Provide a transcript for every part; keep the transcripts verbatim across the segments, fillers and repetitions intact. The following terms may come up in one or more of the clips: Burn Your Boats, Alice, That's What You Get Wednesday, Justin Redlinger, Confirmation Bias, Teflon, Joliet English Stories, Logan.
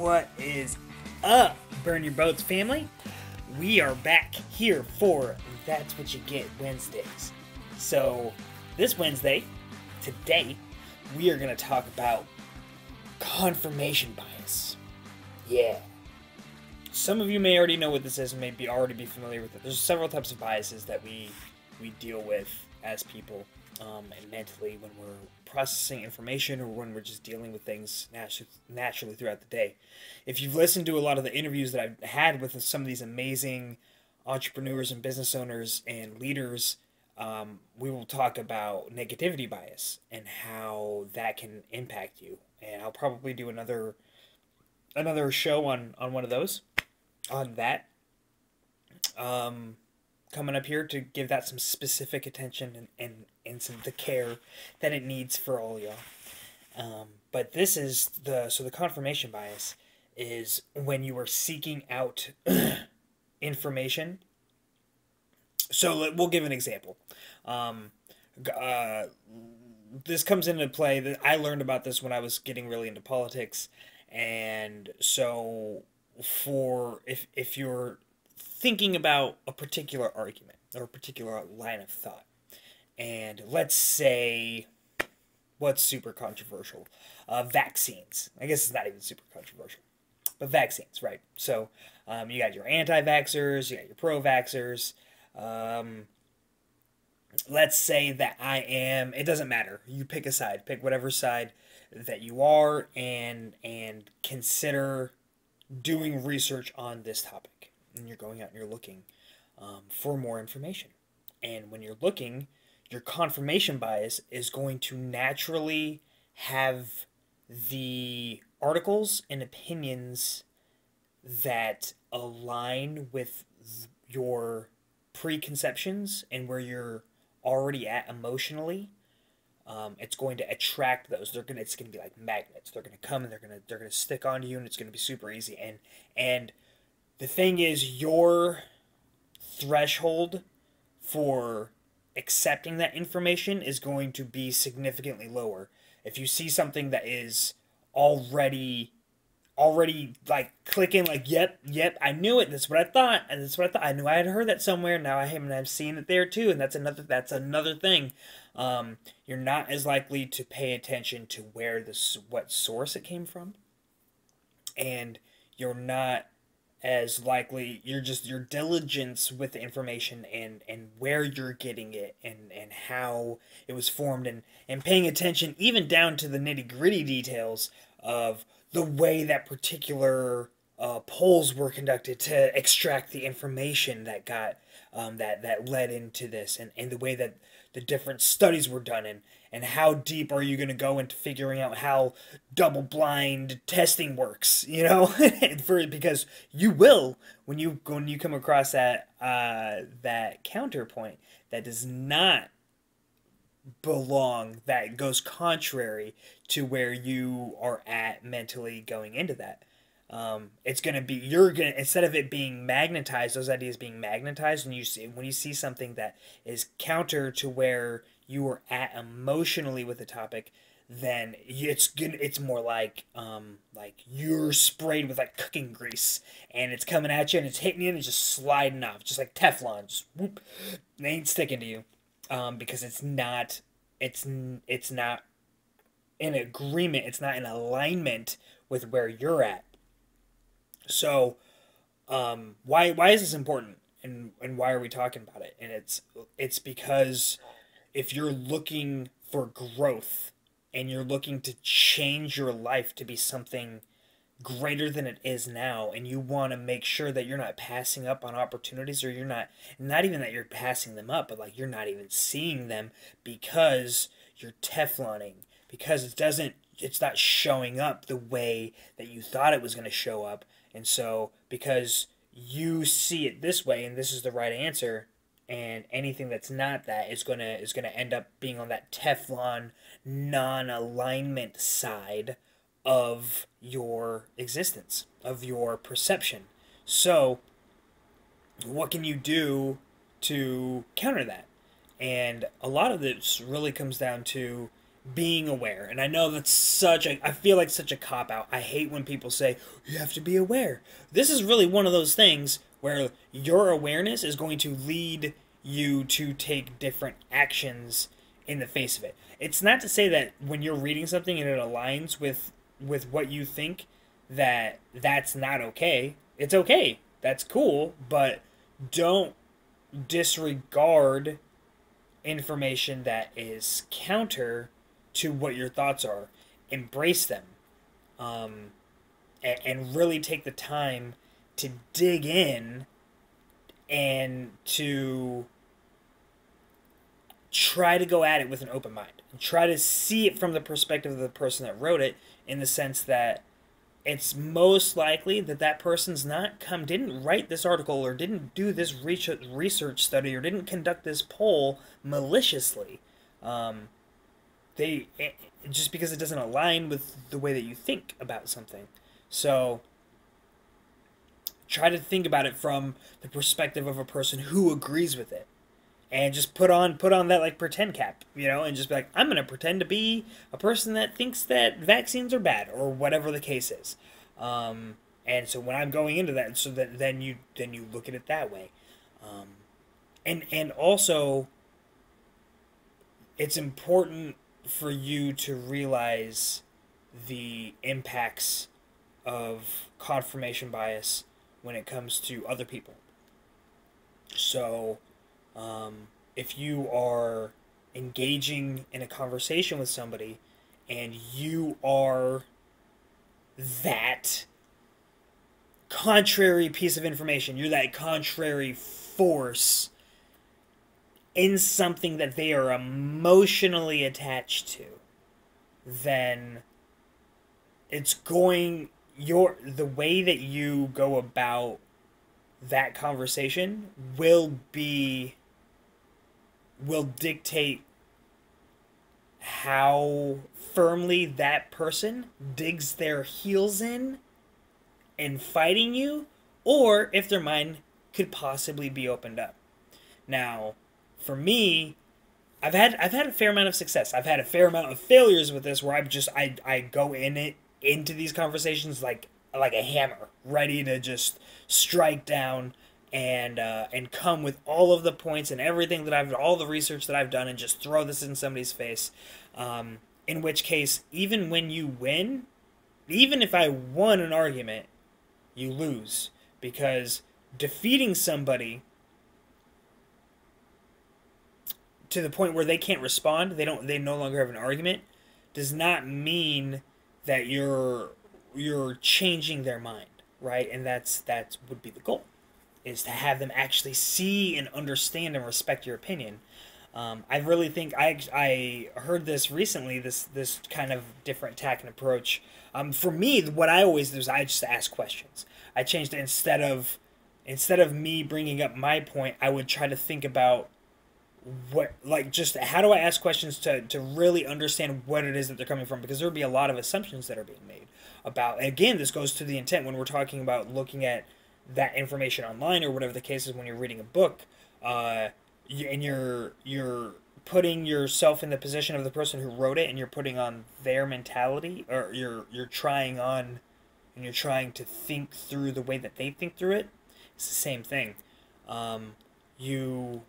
What is up, Burn Your Boats family? We are back here for That's What You Get Wednesdays. So this Wednesday, today, we are going to talk about confirmation bias. Yeah. Some of you may already know what this is and may be already be familiar with it. There's several types of biases that we, we deal with as people um, and mentally when we're processing information or when we're just dealing with things natu naturally throughout the day. If you've listened to a lot of the interviews that I've had with some of these amazing entrepreneurs and business owners and leaders, um, we will talk about negativity bias and how that can impact you. And I'll probably do another another show on, on one of those. on that um, coming up here to give that some specific attention and, and, and some of the care that it needs for all y'all. Um, but this is the, so the confirmation bias is when you are seeking out information. So let, we'll give an example. Um, uh, this comes into play that I learned about this when I was getting really into politics. And so for if, if you're thinking about a particular argument or a particular line of thought, and let's say what's super controversial, uh, vaccines. I guess it's not even super controversial, but vaccines, right? So um, you got your anti-vaxxers, you got your pro-vaxxers. Um, let's say that I am, it doesn't matter. You pick a side, pick whatever side that you are and, and consider doing research on this topic, and you're going out and you're looking um, for more information. And when you're looking, your confirmation bias is going to naturally have the articles and opinions that align with your preconceptions and where you're already at emotionally. Um, it's going to attract those. They're gonna. It's gonna be like magnets. They're gonna come and they're gonna. They're gonna stick onto you, and it's gonna be super easy. And and the thing is, your threshold for accepting that information is going to be significantly lower. If you see something that is already, already like clicking, like yep, yep, I knew it. That's what I thought, and that's what I thought. I knew I had heard that somewhere. Now I haven't. I've seen it there too, and that's another. That's another thing. Um, you're not as likely to pay attention to where this, what source it came from. And you're not as likely, you're just, your diligence with the information and, and where you're getting it and, and how it was formed and, and paying attention even down to the nitty-gritty details of the way that particular uh, polls were conducted to extract the information that got, um, that, that led into this and, and the way that the different studies were done, and, and how deep are you going to go into figuring out how double-blind testing works, you know, for, because you will, when you when you come across that, uh, that counterpoint that does not belong, that goes contrary to where you are at mentally going into that. Um, it's going to be, you're going to, instead of it being magnetized, those ideas being magnetized, and you see, when you see something that is counter to where you are at emotionally with the topic, then it's good. It's more like, um, like you're sprayed with like cooking grease and it's coming at you and it's hitting you and it's just sliding off, just like Teflon, just whoop, they ain't sticking to you. Um, because it's not, it's, it's not in agreement. It's not in alignment with where you're at. So, um, why why is this important, and and why are we talking about it? And it's it's because if you're looking for growth and you're looking to change your life to be something greater than it is now, and you want to make sure that you're not passing up on opportunities, or you're not not even that you're passing them up, but like you're not even seeing them because you're Tefloning, because it doesn't it's not showing up the way that you thought it was going to show up. And so, because you see it this way, and this is the right answer, and anything that's not that is gonna is gonna end up being on that Teflon non-alignment side of your existence, of your perception. So, what can you do to counter that? And a lot of this really comes down to being aware. And I know that's such a, I feel like such a cop-out. I hate when people say, you have to be aware. This is really one of those things where your awareness is going to lead you to take different actions in the face of it. It's not to say that when you're reading something and it aligns with, with what you think, that that's not okay. It's okay. That's cool. But don't disregard information that is counter to what your thoughts are. Embrace them. Um, and, and really take the time to dig in and to try to go at it with an open mind. Try to see it from the perspective of the person that wrote it, in the sense that it's most likely that that person's not come, didn't write this article or didn't do this research study or didn't conduct this poll maliciously. Um, they it, just because it doesn't align with the way that you think about something. So try to think about it from the perspective of a person who agrees with it, and just put on put on that like pretend cap, you know, and just be like, I'm gonna pretend to be a person that thinks that vaccines are bad, or whatever the case is. Um, and so when I'm going into that, so that then you then you look at it that way, um, and and also it's important for you to realize the impacts of confirmation bias when it comes to other people. So. Um, if you are engaging in a conversation with somebody and you are that contrary piece of information, you're that contrary force in something that they are emotionally attached to, then it's going, your, the way that you go about that conversation will be will dictate how firmly that person digs their heels in and fighting you, or if their mind could possibly be opened up. Now, for me, I've had I've had a fair amount of success. I've had a fair amount of failures with this, where I've just I I go in it into these conversations like like a hammer, ready to just strike down and uh, and come with all of the points and everything that I've, all the research that I've done, and just throw this in somebody's face. Um, in which case, even when you win, even if I won an argument, you lose, because defeating somebody to the point where they can't respond, they don't, they no longer have an argument, does not mean that you're you're changing their mind, right? And that's that would be the goal, is to have them actually see and understand and respect your opinion. Um, I really think I I heard this recently. This this kind of different tack and approach. Um, for me, what I always do is I just ask questions. I changed it. instead of instead of me bringing up my point, I would try to think about what, like, just how do I ask questions to to really understand what it is that they're coming from, because there would be a lot of assumptions that are being made about. Again, this goes to the intent when we're talking about looking at that information online or whatever the case is when you're reading a book, uh, and you're you're putting yourself in the position of the person who wrote it, and you're putting on their mentality, or you're you're trying on, and you're trying to think through the way that they think through it. It's the same thing. Um, you.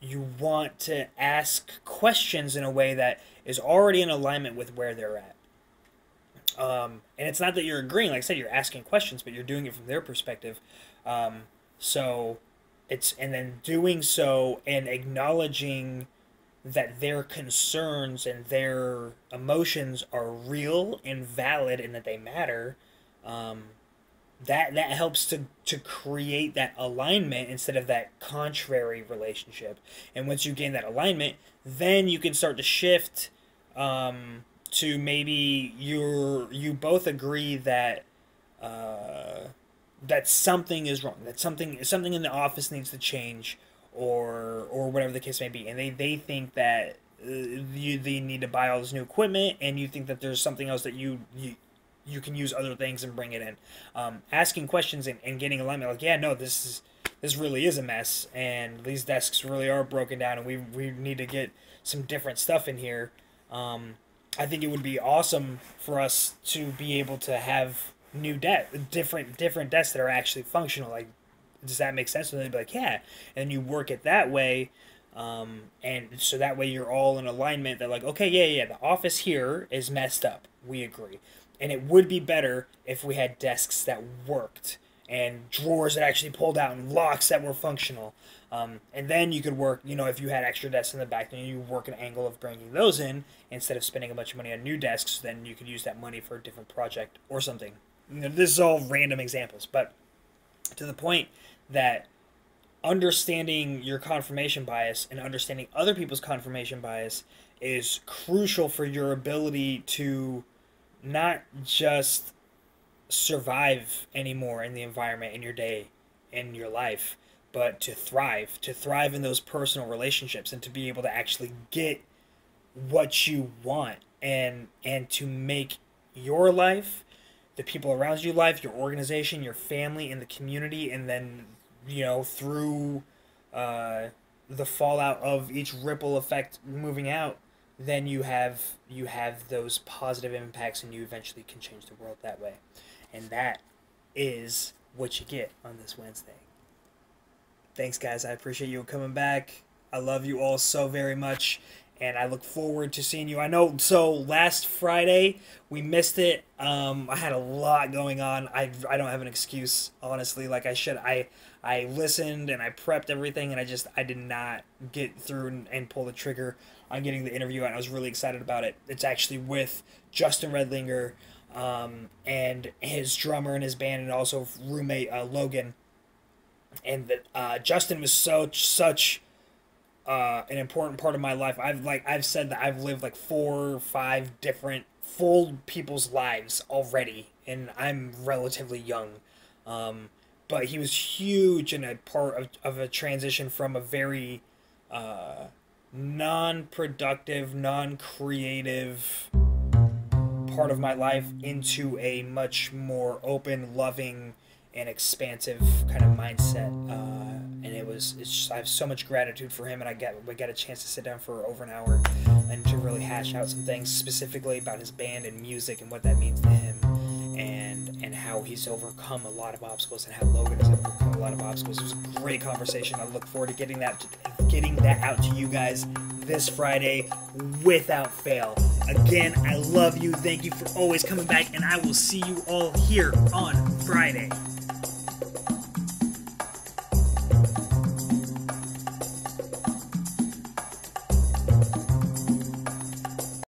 You want to ask questions in a way that is already in alignment with where they're at. Um, and it's not that you're agreeing. Like I said, you're asking questions, but you're doing it from their perspective. Um, so it's, and then doing so and acknowledging that their concerns and their emotions are real and valid and that they matter. Um, That that helps to to create that alignment instead of that contrary relationship. And once you gain that alignment, then you can start to shift um, to maybe you're you both agree that uh, that something is wrong, that something something in the office needs to change, or or whatever the case may be. And they they think that uh, you they need to buy all this new equipment, and you think that there's something else that you you. you can use other things and bring it in. Um, asking questions and, and getting alignment, like, yeah, no, this is this really is a mess, and these desks really are broken down, and we we need to get some different stuff in here. Um, I think it would be awesome for us to be able to have new debt, different different debts that are actually functional. Like, does that make sense? And they'd be like, yeah. And you work it that way. Um, and so that way you're all in alignment. They're like, okay, yeah, yeah, the office here is messed up. We agree. And it would be better if we had desks that worked and drawers that actually pulled out and locks that were functional. Um, and then you could work, you know, if you had extra desks in the back, then you work an angle of bringing those in instead of spending a bunch of money on new desks. Then you could use that money for a different project or something. You know, this is all random examples, but to the point that understanding your confirmation bias and understanding other people's confirmation bias is crucial for your ability to not just survive anymore in the environment, in your day, in your life, but to thrive, to thrive in those personal relationships and to be able to actually get what you want and and to make your life, the people around you life, your organization, your family, and the community, and then, you know, through uh, the fallout of each ripple effect moving out, then you have you have those positive impacts and you eventually can change the world that way. And that is what you get on this Wednesday. Thanks, guys. I appreciate you coming back. I love you all so very much, and I look forward to seeing you. I know, so last Friday, we missed it. Um, I had a lot going on. I, I don't have an excuse, honestly, like I should. I I listened, and I prepped everything, and I just I did not get through and, and pull the trigger on getting the interview out, and I was really excited about it. It's actually with Justin Redlinger um, and his drummer in his band, and also roommate uh, Logan. And that uh, Justin was so such uh, an important part of my life. I've like I've said that I've lived like four or five different full people's lives already, and I'm relatively young. Um, but he was huge in a part of of a transition from a very uh, non-productive, non-creative part of my life into a much more open, loving, and expansive kind of mindset, uh, and it was it's just, I have so much gratitude for him, and I got we got a chance to sit down for over an hour and to really hash out some things specifically about his band and music and what that means to him, and and how he's overcome a lot of obstacles and how Logan has overcome a lot of obstacles. It was a great conversation. I look forward to getting that to, getting that out to you guys this Friday without fail. Again, I love you. Thank you for always coming back, and I will see you all here on Friday.